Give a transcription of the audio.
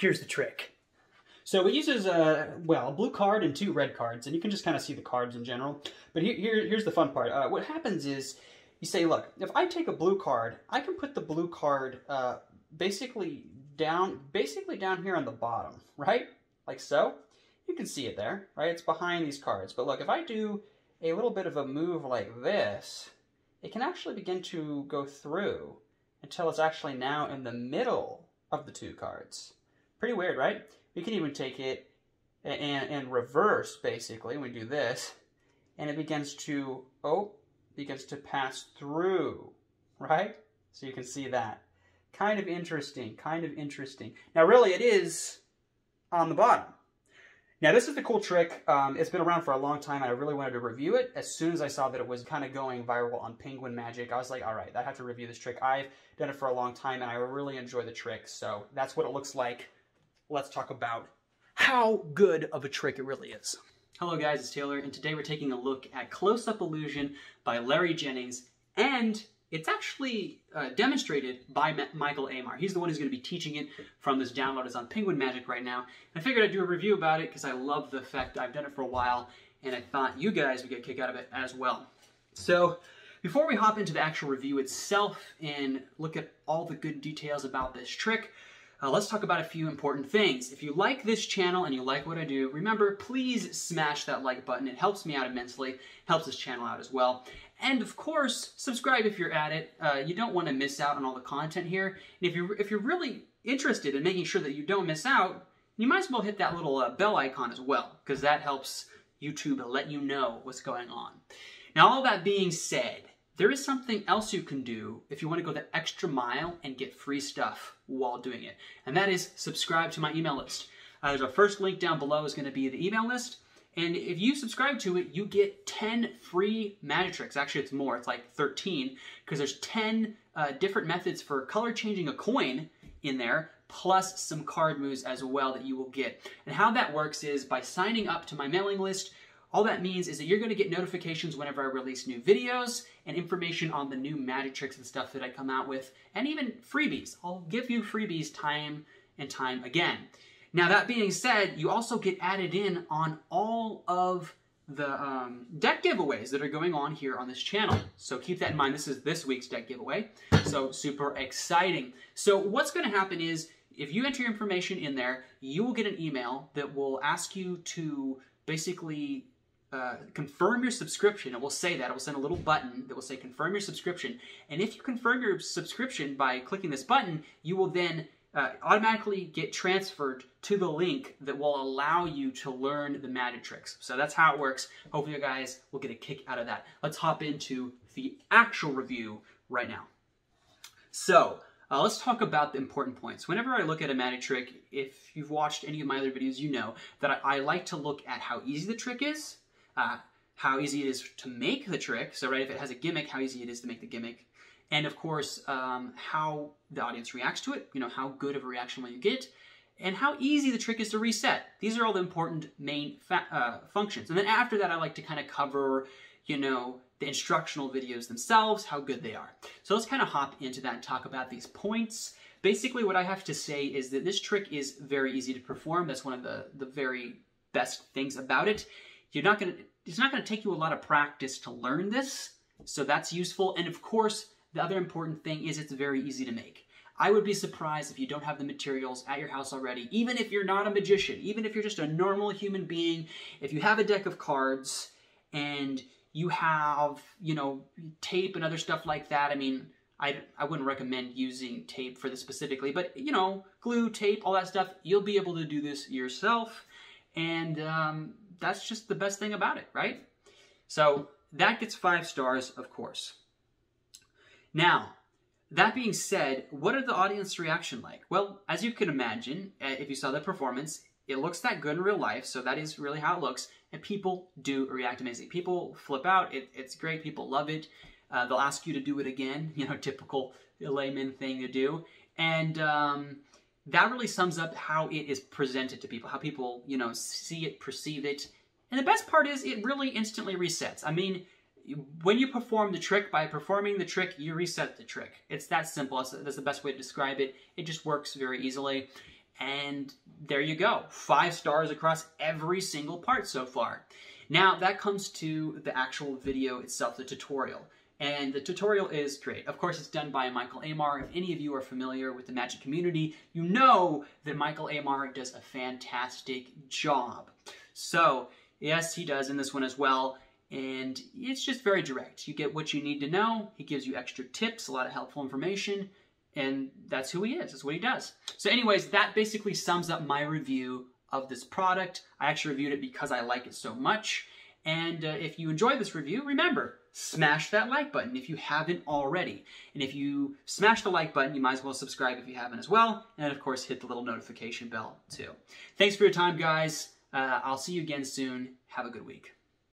Here's the trick. So it uses, a blue card and 2 red cards, and you can just kind of see the cards in general. But here's the fun part. What happens is, you say, look, if I take a blue card, I can put the blue card basically down here on the bottom, right? Like so. You can see it there, right? It's behind these cards. But look, if I do a little bit of a move like this, it can actually begin to go through until it's actually now in the middle of the 2 cards. Pretty weird, right? We can even take it and reverse, basically, when we do this, and it begins to, pass through, right? So you can see that. Kind of interesting, Now, really, it is on the bottom. Now, this is the cool trick. It's been around for a long time, and I really wanted to review it. As soon as I saw that it was kind of going viral on Penguin Magic, I was like, all right, I have to review this trick. I've done it for a long time, and I really enjoy the trick, so that's what it looks like. Let's talk about how good of a trick it really is. Hello guys, it's Taylor, and today we're taking a look at Close-Up Illusion by Larry Jennings, and it's actually demonstrated by Michael Ammar. He's the one who's going to be teaching it from this download. It's on Penguin Magic right now. I figured I'd do a review about it because I love the effect. I've done it for a while, and I thought you guys would get a kick out of it as well. So before we hop into the actual review itself and look at all the good details about this trick, let's talk about a few important things. If you like this channel and you like what I do, remember, please smash that like button. It helps me out immensely, helps this channel out as well. And of course, subscribe if you're at it. You don't want to miss out on all the content here. And if you're really interested in making sure that you don't miss out, you might as well hit that little bell icon as well, because that helps YouTube let you know what's going on. Now, all that being said, there is something else you can do if you want to go the extra mile and get free stuff while doing it, and that is subscribe to my email list. There's a first link down below is going to be the email list, and if you subscribe to it, you get 10 free magic tricks. Actually, it's more. It's like 13, because there's 10 different methods for color changing a coin in there, plus some card moves as well that you will get. And how that works is by signing up to my mailing list. All that means is that you're going to get notifications whenever I release new videos and information on the new magic tricks and stuff that I come out with, and even freebies. I'll give you freebies time and time again. Now, that being said, you also get added in on all of the deck giveaways that are going on here on this channel. So keep that in mind. This is this week's deck giveaway, so super exciting. So what's going to happen is if you enter your information in there, you will get an email that will ask you to basically confirm your subscription. It will say that. It will send a little button that will say confirm your subscription. And if you confirm your subscription by clicking this button, you will then automatically get transferred to the link that will allow you to learn the magic tricks. So that's how it works. Hopefully you guys will get a kick out of that. Let's hop into the actual review right now. So let's talk about the important points. Whenever I look at a magic trick, if you've watched any of my other videos, you know that I like to look at how easy the trick is, how easy it is to make the trick. So, right, if it has a gimmick, how easy it is to make the gimmick. And, of course, how the audience reacts to it, you know, how good of a reaction will you get, and how easy the trick is to reset. These are all the important main functions. And then after that, I like to kind of cover, you know, the instructional videos themselves, how good they are. So let's kind of hop into that and talk about these points. Basically, what I have to say is that this trick is very easy to perform. That's one of the very best things about it. It's not going to take you a lot of practice to learn this, so that's useful. And of course, the other important thing is it's very easy to make. I would be surprised if you don't have the materials at your house already, even if you're not a magician, even if you're just a normal human being. If you have a deck of cards and you have, you know, tape and other stuff like that, I mean, I wouldn't recommend using tape for this specifically, but, you know, glue, tape, all that stuff, you'll be able to do this yourself. And that's just the best thing about it, right? So that gets 5 stars, of course. Now, that being said, what are the audience reaction like? Well, as you can imagine, if you saw the performance, it looks that good in real life, so that is really how it looks. And people do react amazing. People flip out. It's great. People love it. They'll ask you to do it again, you know, typical layman thing to do. And that really sums up how it is presented to people, how people, you know, see it, perceive it. And the best part is it really instantly resets. I mean, when you perform the trick, by performing the trick, you reset the trick. It's that simple. That's the best way to describe it. It just works very easily. And there you go, 5 stars across every single part so far. Now that comes to the actual video itself, the tutorial. And the tutorial is great. Of course, it's done by Michael Ammar. If any of you are familiar with the Magic community, you know that Michael Ammar does a fantastic job. So yes, he does in this one as well. And it's just very direct. You get what you need to know. He gives you extra tips, a lot of helpful information. And that's who he is. That's what he does. So anyways, that basically sums up my review of this product. I actually reviewed it because I like it so much. And if you enjoyed this review, remember, smash that like button if you haven't already. And if you smash the like button, you might as well subscribe if you haven't as well. And of course, hit the little notification bell too. Thanks for your time, guys. I'll see you again soon. Have a good week.